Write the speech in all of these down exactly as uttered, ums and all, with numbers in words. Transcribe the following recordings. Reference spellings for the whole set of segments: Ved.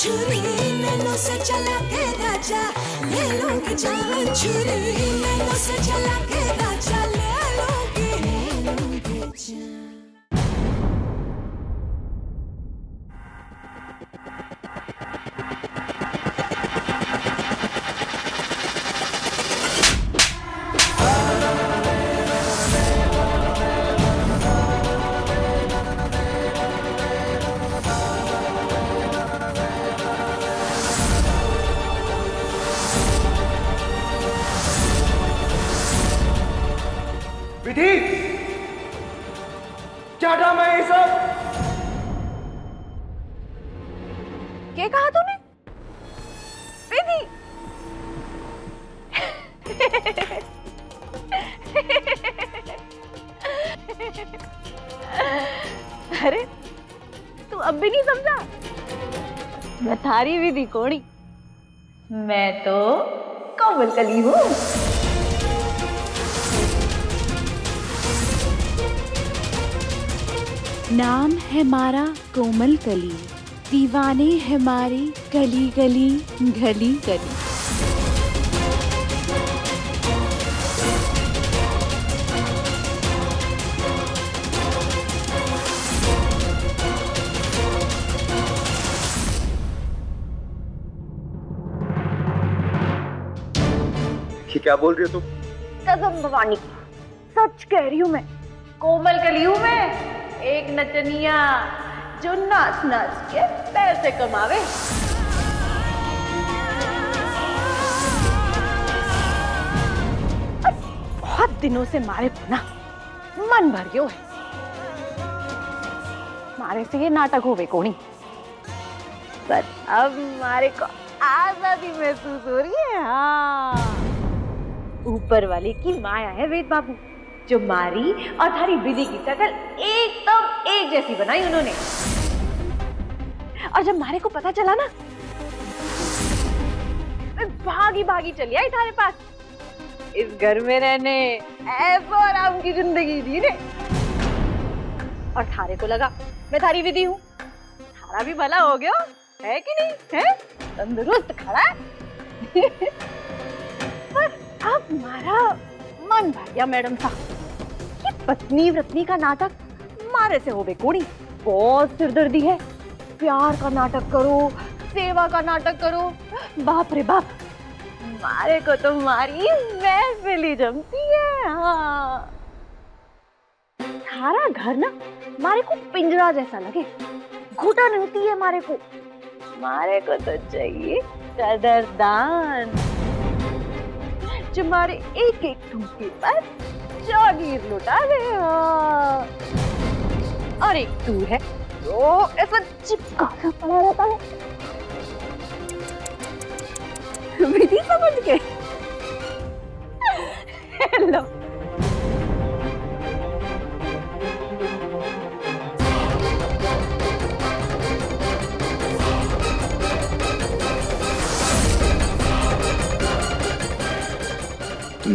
छुरी नैनों से चला के राजा ले लूंगी जान, छुरी नैनों से चला के राजा ले लूंगी ले लूंगी जान। विधि क्या ड्रामा है ये सब? क्या कहा तूने? विधि अरे तू अब भी नहीं समझा? मैं थारी विधि कोड़ी, मैं तो कोमल कली हूँ। नाम है मारा कोमल कली, दीवाने है मारे गली गली गली गली। क्या बोल रही हो तुम? कसम भवानी सच कह रही हूँ मैं, कोमल कली हूँ मैं, एक नचनिया जो नाच नाच के पैसे कमावे। बहुत दिनों से मारे को ना मन भर गयो है, मारे से ये नाटक होवे कोनी, पर अब मारे को आजादी महसूस हो रही है। हाँ, ऊपर वाले की माया है वेद बाबू, जो मारी और थारी विधि की शकल एकदम एक जैसी बनाई उन्होंने। और जब मारे को पता चला ना, भागी भागी चली आई थारे पास, इस घर में रहने ऐसे आराम की जिंदगी जीने। और थारे को लगा मैं थारी विधि हूँ, थारा भी भला हो गया है कि नहीं, है तंदुरुस्त खड़ा। पर अब मारा मन भर गया मैडम साहब, ये पत्नी व्रतनी का नाटक मारे से हो बे कोड़ी। बहुत सिरदर्दी है, प्यार का नाटक करो, सेवा का नाटक करो, बाप रे बाप, मारे को तो मारी वैसे ली जमती है। हाँ, सारा घर ना मारे को पिंजरा जैसा लगे, घुटन होती है मारे को, मारे को तो चाहिए कदरदान, तुम्हारे एक एक टूट के पर जागीर लुटा रहे हो। और एक तू है जो ऐसा चिपका पड़ा रहता है, विधि समझ के। हेलो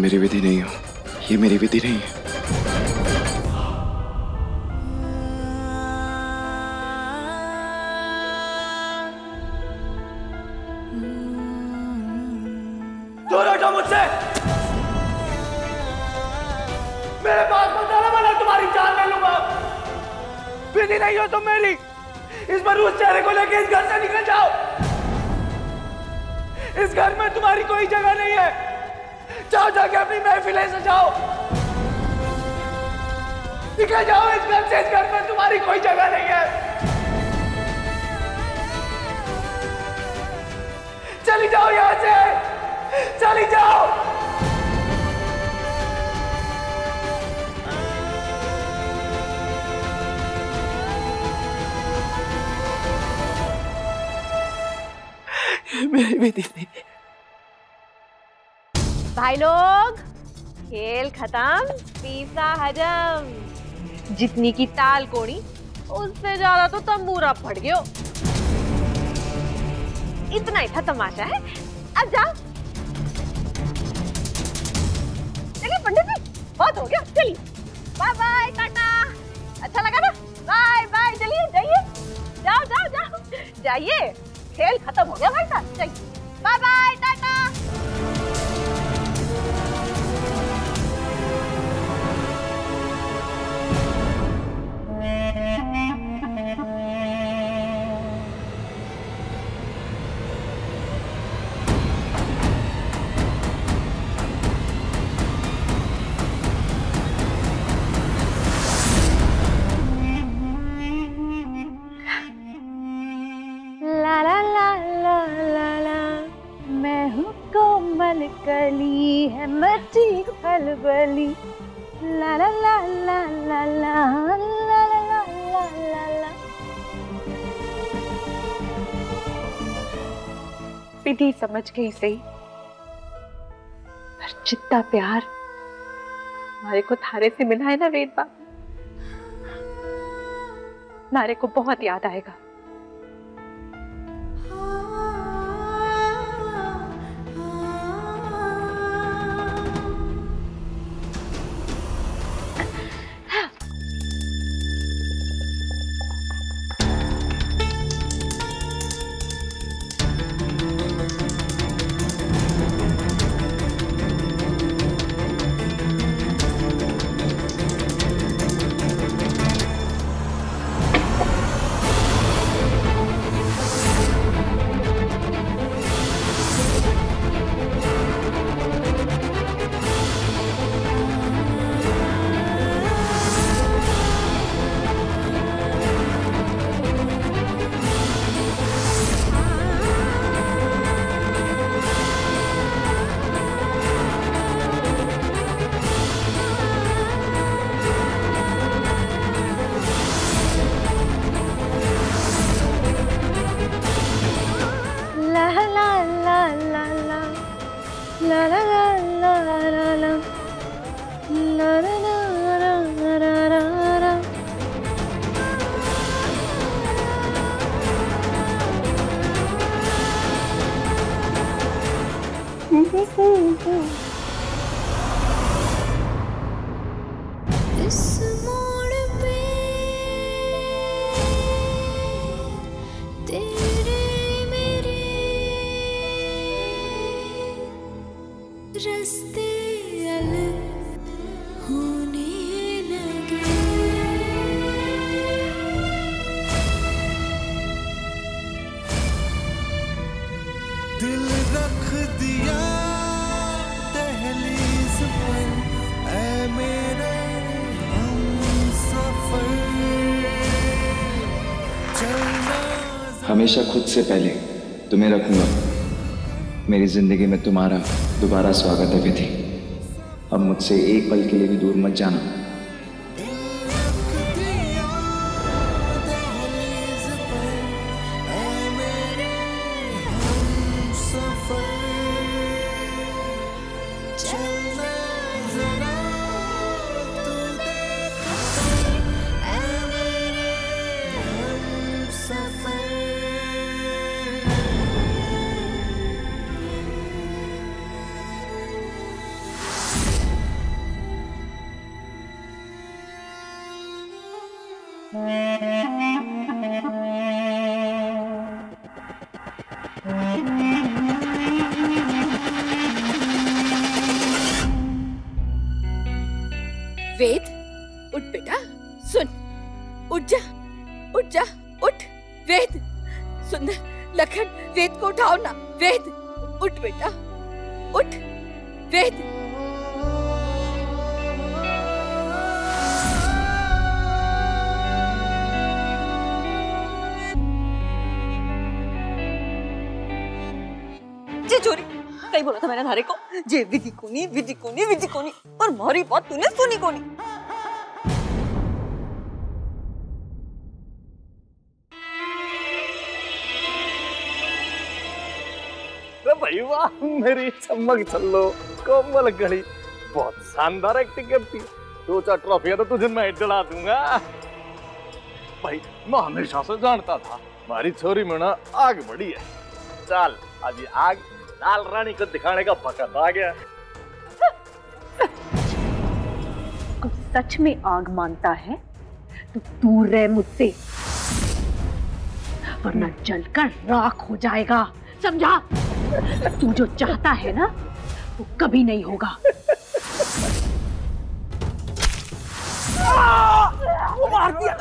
मेरी विधि नहीं हो, ये मेरी विधि नहीं है। दूर हटो मुझसे, मेरे पास मत आना वरना तुम्हारी जान ले लेनी नहीं हो तो मेरी इस मरूद चेहरे को लेके इस घर से निकल जाओ। इस घर में तुम्हारी कोई जगह नहीं है। जाओ जाके अपनी महफिलें से जाओ, निकल जाओ इस घर से। इस घर में तुम्हारी कोई जगह नहीं है। चली जाओ यहाँ से, चली जाओ। मेरी बेटी थी। भाई लोग, खेल खत्म, पिज़्ज़ा हजम। जितनी की ताल कोड़ी उससे ज्यादा तो तंबूरा फट गयो। इतना ही था तमाशा है। अब जाओ, चलिए पंडित जी, बहुत हो गया, चलिए बाय बाय। टाटा, अच्छा लगा ना? बाय बाय, चलिए जाइए, जाओ जाओ जाओ जाइए। खेल खत्म हो गया भाई साहब, चलिए बाय बाय टाटा। कली है मची फलबली, ला ला ला ला ला ला ला ला ला ला। पिटी समझ गई सही, पर जितना प्यार हमारे को थारे से मिला है ना वेद बाबू, नारे को बहुत याद आएगा। हमेशा खुद से पहले तुम्हें रखूंगा। मेरी जिंदगी में तुम्हारा दोबारा स्वागत है विधि। अब मुझसे एक पल के लिए भी दूर मत जाना। वेद, उठ बेटा, सुन, उठ जा। उठ जा, उठ वेद। सुंदर लखन, वेद को उठाओ ना। वेद उठ बेटा, उठ वेद। जोरी कहीं बोला था मैंने धारे को जे विधि कोनी विधि कोनी विधि कोनी, पर मारी बात तूने सुनी कोनी। भाई वाह, मेरी चमक चलो कोमल गली बहुत शानदार एक्टिंग करती। दो चार ट्रॉफियां तो तुझे मैं दिला दूंगा। भाई मैं हमेशा से जानता था हमारी छोरी में ना आग बढ़ी है। चल अभी आग लाल रानी को दिखाने का वक्त आ गया। कुछ सच में आग मानता है तो दूर रह मुझसे, वरना जलकर राख हो जाएगा, समझा? तू जो चाहता है ना वो कभी नहीं होगा। वो मार दिया।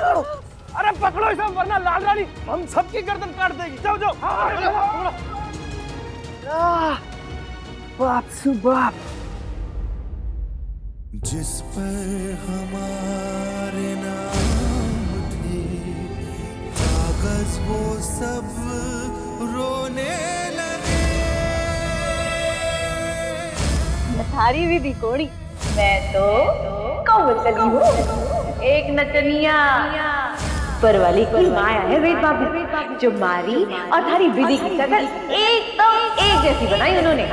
अरे पकड़ो इसे, वरना लाल रानी हम सबकी गर्दन काट देगी। जाओ जाओ। हाँ, बाप सु बाप। जिस पर हमारे नाम थे कागज, वो सब रोने लगे। थारी विधि कोड़ी, मैं तो कौन कली हूँ, एक नचनिया पर वाली कोई माया है वेद बाबू, जो मारी और थारी विधि की शक्ल एकदम एक जैसी बनाई उन्होंने।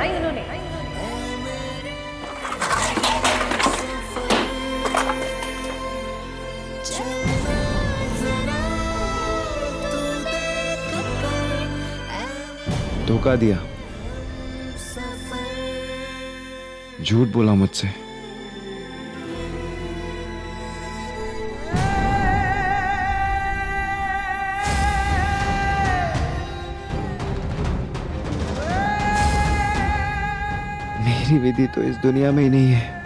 धोखा दिया, झूठ बोला मुझसे। विधि तो इस दुनिया में ही नहीं है।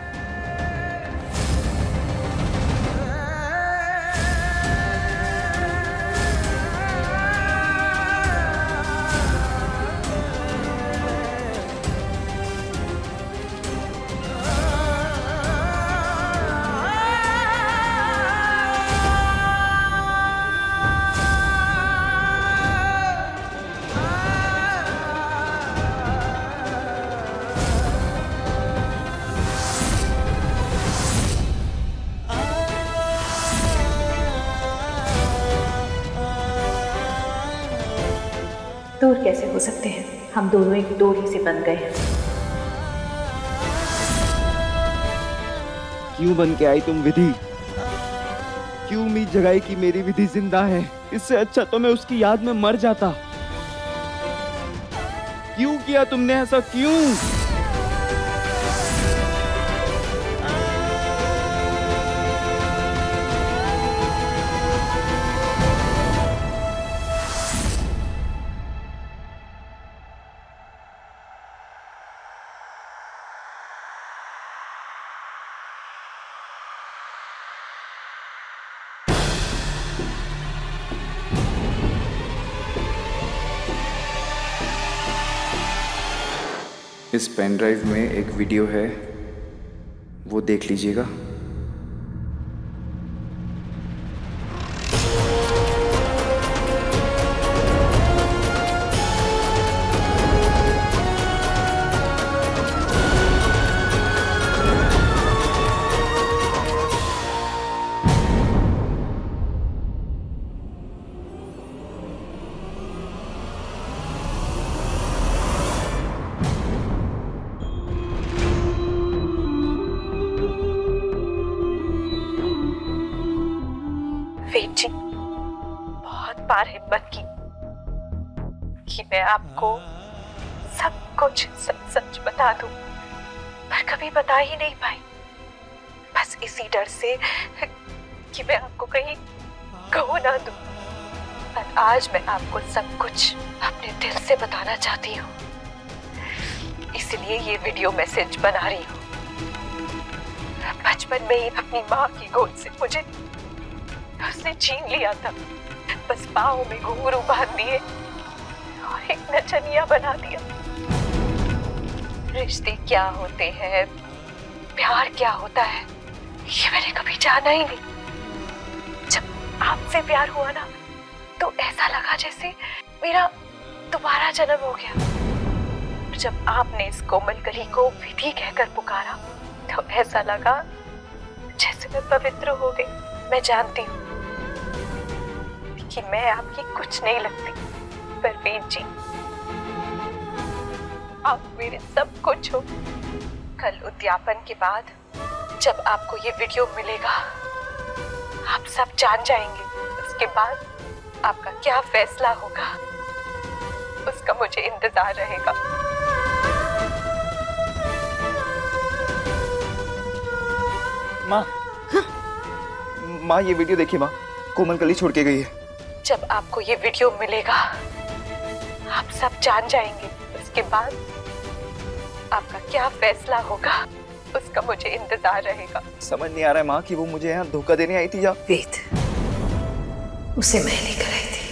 दूर कैसे हो सकते हैं हम दोनों, एक डोरी से बन गए हैं। क्यों बन के आई तुम विधि? क्यों उम्मीद जगाई कि मेरी विधि जिंदा है? इससे अच्छा तो मैं उसकी याद में मर जाता। क्यों किया तुमने ऐसा, क्यों? इस पेन ड्राइव में एक वीडियो है, वो देख लीजिएगा। बहुत बार हिम्मत की कि मैं आपको सब कुछ सच सच बता दूं, पर कभी बता ही नहीं पाई। बस इसी डर से कि मैं आपको कहीं कहूं ना दूं, पर आज मैं आपको सब कुछ अपने दिल से बताना चाहती हूँ, इसलिए ये वीडियो मैसेज बना रही हूँ। बचपन में ही अपनी माँ की गोद से मुझे उसने छीन लिया था, बस पाँव में घुंघरू बांध दिए और एक नचनिया बना दिया। रिश्ते क्या होते हैं, प्यार क्या होता है, ये मैंने कभी जाना ही नहीं। जब आपसे प्यार हुआ ना तो ऐसा लगा जैसे मेरा दोबारा जन्म हो गया। जब आपने इस कोमल कली को विधि कहकर पुकारा तो ऐसा लगा जैसे मैं पवित्र हो गई। मैं जानती हूँ कि मैं आपकी कुछ नहीं लगती, पर वीर जी आप मेरे सब कुछ हो। कल उद्यापन के बाद जब आपको ये वीडियो मिलेगा आप सब जान जाएंगे। उसके बाद आपका क्या फैसला होगा उसका मुझे इंतजार रहेगा। माँ, माँ ये वीडियो देखिए माँ, कोमल कली छोड़ के गई है। जब आपको ये वीडियो मिलेगा आप सब जान जाएंगे। उसके बाद आपका क्या फैसला होगा उसका मुझे इंतजार रहेगा। समझ नहीं आ रहा है माँ कि वो मुझे यहाँ धोखा देने आई थी या वेद उसे मैं लेकर आई थी।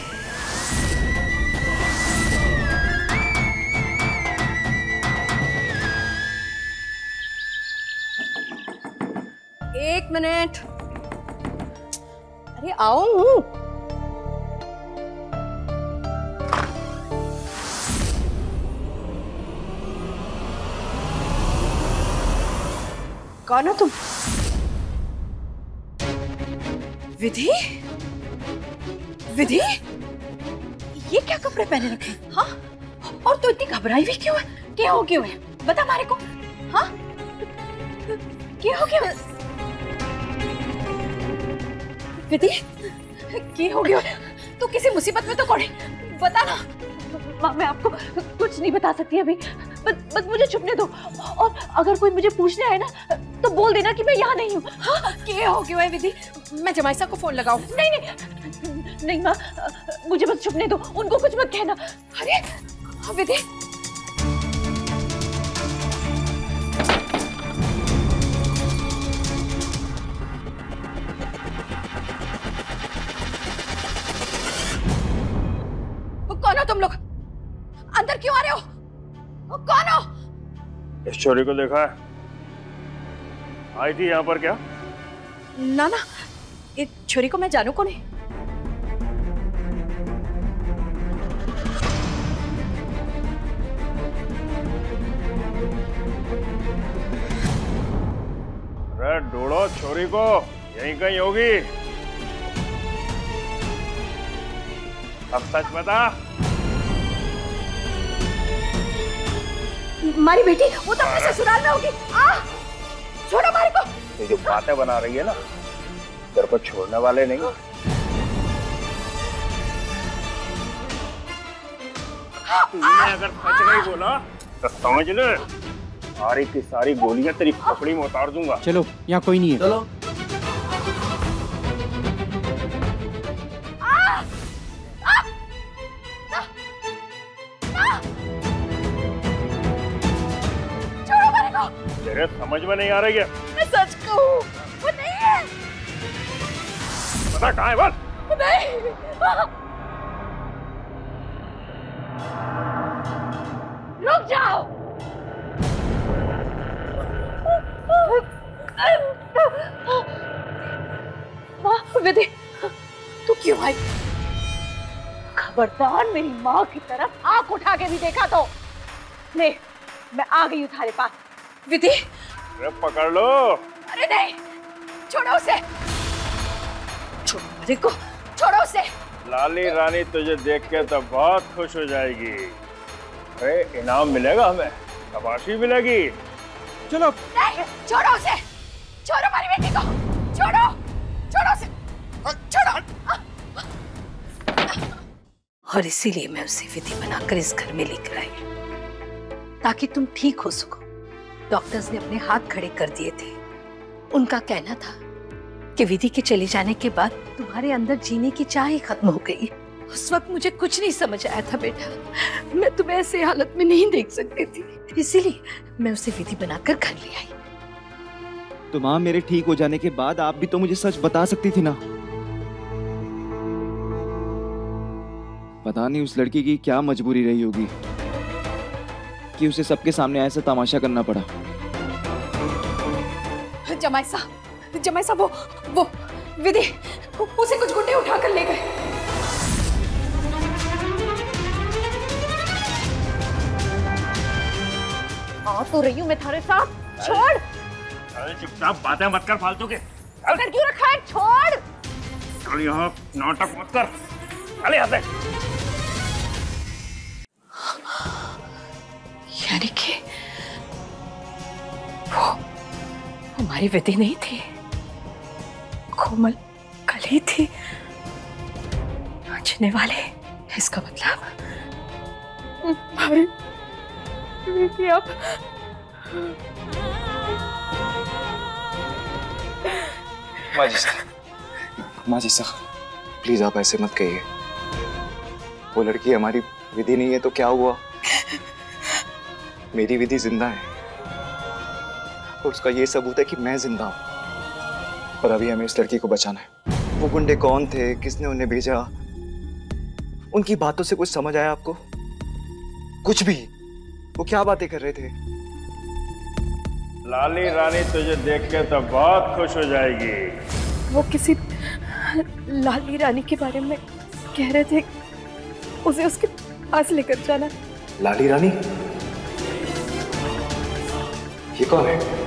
एक मिनट, अरे आओ हूँ। कौन हो तुम? विधि? विधि? ये क्या कपड़े पहने रखे? हाँ? और तू तो इतनी घबराई हुई क्यों है? क्या हो गया है? बता हमारे को। हाँ? क्या हो गया? विधि की हो गया? तू किसी मुसीबत में तो पड़ी? बता ना। माँ मैं आपको कुछ नहीं बता सकती अभी, बस बस मुझे छुपने दो। और अगर कोई मुझे पूछने आए ना तो बोल देना कि मैं यहाँ नहीं हूँ। हाँ क्या हो गया है विधि? मैं जमाइसा को फोन लगाऊँ। नहीं नहीं नहीं माँ मुझे बस छुपने दो, उनको कुछ मत कहना। अरे विधि चोरी को देखा है? आई थी यहाँ पर क्या? ना ना, इस छोरी को मैं जानू को नहीं। अरे ढूंढो छोरी को, यहीं कहीं होगी। अब सच बता। मारी बेटी वो तो अपने ससुराल में होगी। आ छोड़ो मारी को। ये जो बातें बना रही है ना, घर पर छोड़ने वाले नहीं। तूने अगर सच नहीं बोला तो समझ ले सारी की सारी गोलियां तेरी खोपड़ी में उतार दूंगा। चलो यहाँ कोई नहीं है। चलो समझ में नहीं आ रही है। मैं सच कहूँ वो नहीं है। पता कहाँ है बस? नहीं। रुक जाओ। माँ विधि तू क्यों आई? खबरदार मेरी माँ की तरफ आंख उठा के भी देखा तो। नहीं मैं आ गई हूँ तुम्हारे पास। विधि पकड़ लो। अरे नहीं छोड़ो उसे, छोड़ो मेरे को, छोड़ो उसे। लाली रानी तुझे देख के तो बहुत खुश हो जाएगी। अरे इनाम मिलेगा, हमें शाबाशी मिलेगी। चलो नहीं छोड़ो उसे, छोड़ो मेरी बेटी को, छोड़ो छोड़ो उसे, छोड़ो। और इसीलिए मैं उसे विधि बनाकर इस घर में लेकर आई ताकि तुम ठीक हो सको। डॉक्टर्स ने अपने हाथ खड़े कर दिए थे। उनका कहना था कि विधि के चले जाने के बाद तुम्हारे अंदर जीने की चाह ही खत्म हो गई। उस वक्त मुझे कुछ नहीं समझ आया था बेटा, मैं तुम्हें ऐसी हालत में नहीं देख सकती थी, इसीलिए मैं उसे विधि बनाकर घर ले आई। तो माँ मेरे ठीक हो जाने के बाद आप भी तो मुझे सच बता सकती थी ना। पता नहीं उस लड़की की क्या मजबूरी रही होगी कि उसे सबके सामने ऐसा तमाशा करना पड़ा। जमाई साहब, जमाई साहब, वो वो विधि, उसे कुछ गुंडे उठाकर ले गए। आ तो रही हूँ मैं थारे साथ। छोड़। अरे चुपचाप बातें मत कर फालतू के। कर क्यों रखा है? छोड़। चल यहाँ नाटक मत कर। चल यहाँ से। यानी कि वो हमारी विधि नहीं थी, कोमल कली थी। नाचने वाले, इसका मतलब भाभी विधि अब माजी साहब, माजी साहब प्लीज आप ऐसे मत कहिए। वो लड़की हमारी विधि नहीं है तो क्या हुआ? मेरी विधि जिंदा है और उसका ये सबूत है कि मैं जिंदा हूँ। और अभी हमें इस लड़की को बचाना है। वो गुंडे कौन थे, किसने उन्हें भेजा, उनकी बातों से कुछ समझ आया आपको? कुछ भी? वो क्या बातें कर रहे थे? लाली रानी तुझे देख के तो बहुत खुश हो जाएगी। वो किसी लाली रानी के बारे में कह रहे थे, उसे उसके पास लेकर जाना। लाली रानी ये कौन है?